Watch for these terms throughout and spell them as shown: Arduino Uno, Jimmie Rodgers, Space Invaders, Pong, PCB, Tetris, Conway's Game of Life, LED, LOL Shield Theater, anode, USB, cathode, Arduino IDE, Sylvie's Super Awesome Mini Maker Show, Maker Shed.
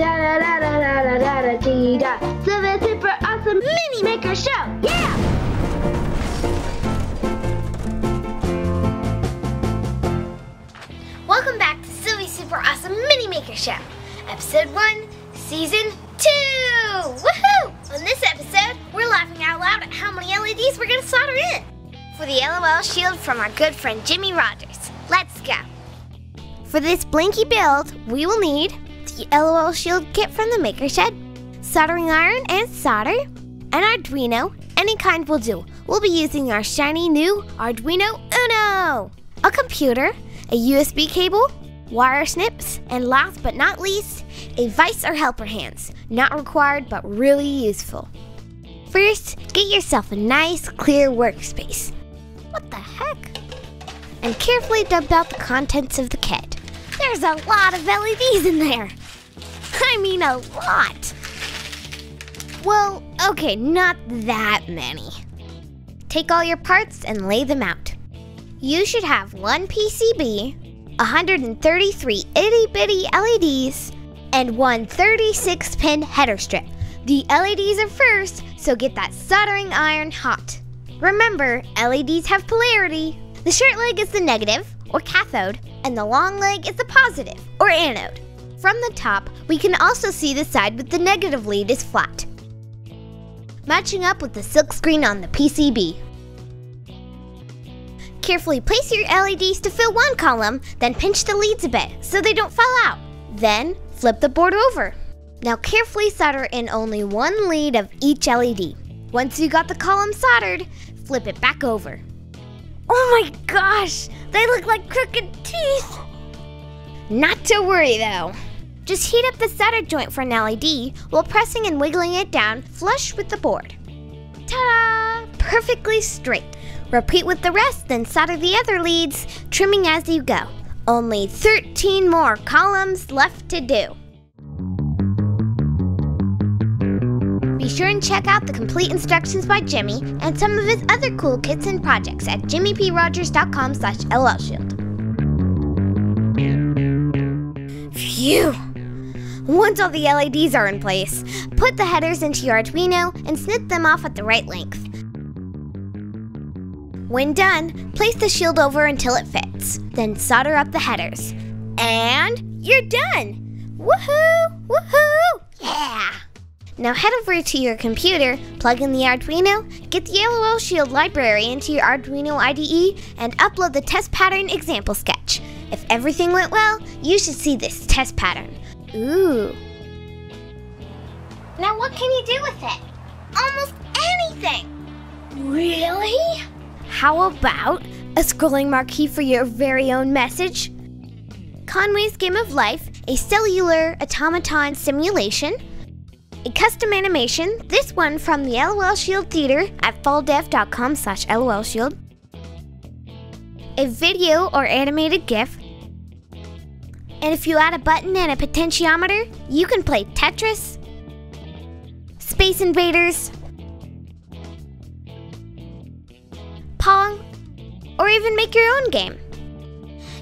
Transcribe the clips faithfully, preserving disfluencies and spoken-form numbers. Da da da da da da da da dee da. Sylvie's Super Awesome Mini Maker Show. Yeah! Welcome back to Sylvie's Super Awesome Mini Maker Show, Episode One, Season Two. Woohoo! On this episode, we're laughing out loud at how many L E Ds we're gonna solder in for the LOL Shield from our good friend Jimmie Rodgers. Let's go. For this blinky build, we will need the LOL Shield kit from the Maker Shed, soldering iron and solder, an Arduino, any kind will do. We'll be using our shiny new Arduino Uno, a computer, a U S B cable, wire snips, and last but not least, a vise or helper hands. Not required, but really useful. First, get yourself a nice, clear workspace. What the heck? And carefully dump out the contents of the kit. There's a lot of L E Ds in there. I mean a lot. Well, okay, not that many. Take all your parts and lay them out. You should have one P C B, one hundred thirty-three itty-bitty L E Ds, and one thirty-six pin header strip. The L E Ds are first, so get that soldering iron hot. Remember, L E Ds have polarity. The short leg is the negative, or cathode, and the long leg is the positive, or anode. From the top, we can also see the side with the negative lead is flat, matching up with the silk screen on the P C B. Carefully place your L E Ds to fill one column, then pinch the leads a bit so they don't fall out. Then, flip the board over. Now carefully solder in only one lead of each L E D. Once you got the column soldered, flip it back over. Oh my gosh, they look like crooked teeth. Not to worry though. Just heat up the solder joint for an L E D while pressing and wiggling it down flush with the board. Ta-da! Perfectly straight. Repeat with the rest, then solder the other leads, trimming as you go. Only thirteen more columns left to do. Be sure and check out the complete instructions by Jimmie and some of his other cool kits and projects at jimmy p rodgers dot com slash l l shield. Phew! Once all the L E Ds are in place, put the headers into your Arduino and snip them off at the right length. When done, place the shield over until it fits. Then solder up the headers. And you're done! Woohoo! Woohoo! Yeah! Now head over to your computer, plug in the Arduino, get the LOL Shield library into your Arduino I D E, and upload the test pattern example sketch. If everything went well, you should see this test pattern. Ooh. Now what can you do with it? Almost anything! Really? How about a scrolling marquee for your very own message, Conway's Game of Life, a cellular automaton simulation, a custom animation, this one from the LOL Shield Theater at fall dev dot com slash l o l shield, a video or animated GIF, and if you add a button and a potentiometer, you can play Tetris, Space Invaders, Pong, or even make your own game.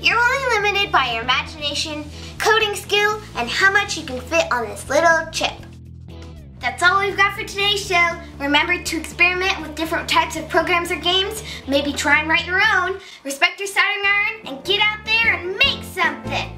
You're only limited by your imagination, coding skill, and how much you can fit on this little chip. That's all we've got for today's show. Remember to experiment with different types of programs or games, maybe try and write your own, respect your soldering iron, and get out there and make something.